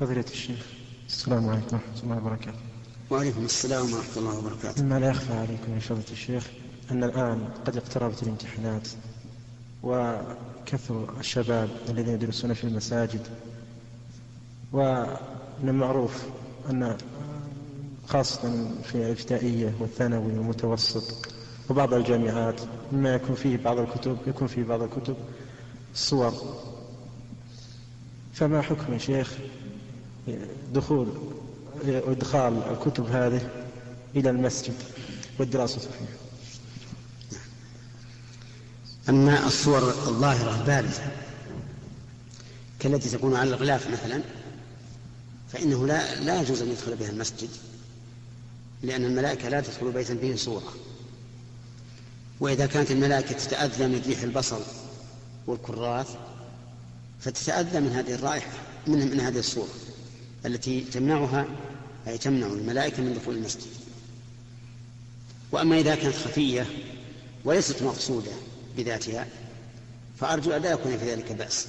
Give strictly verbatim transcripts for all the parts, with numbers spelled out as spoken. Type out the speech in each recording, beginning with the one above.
فضيلة الشيخ السلام عليكم ورحمة الله وبركاته. وعليكم السلام ورحمة الله وبركاته. مما لا يخفى عليكم يا فضيلة الشيخ أن الآن قد اقتربت الامتحانات، وكثر الشباب الذين يدرسون في المساجد، ومن المعروف أن خاصة في الابتدائية والثانوي والمتوسط وبعض الجامعات مما يكون فيه بعض الكتب يكون فيه بعض الكتب صور، فما حكم يا شيخ دخول وادخال الكتب هذه إلى المسجد والدراسة فيها؟ أما الصور الظاهرة البارزة كالتي تكون على الغلاف مثلا فإنه لا لا يجوز أن يدخل بها المسجد، لأن الملائكة لا تدخل بيتا فيه صورة، وإذا كانت الملائكة تتأذى من ريح البصل والكراث فتتأذى من هذه الرائحة من, من هذه الصورة التي تمنعها أي تمنع الملائكة من دخول المسجد. وأما إذا كانت خفية وليست مقصودة بذاتها فأرجو أن لا يكون في ذلك بأس،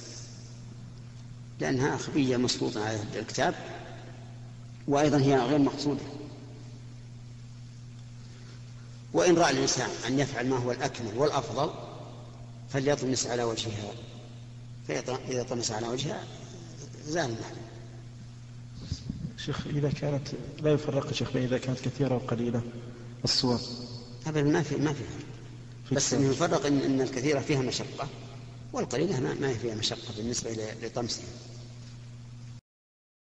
لأنها خفية مسلوطة على الكتاب، وأيضا هي غير مقصودة. وإن رأى الإنسان أن يفعل ما هو الأكمل والأفضل فليطمس على وجهها، فإذا طمس على وجهها زال المحرم. شيخ إذا كانت لا يفرق شيخ إذا كانت كثيرة وقليلة الصور هذا ما في ما في بس أن يفرق إن, إن الكثيرة فيها مشقة والقليلة ما, ما فيها مشقة بالنسبة لطمسها.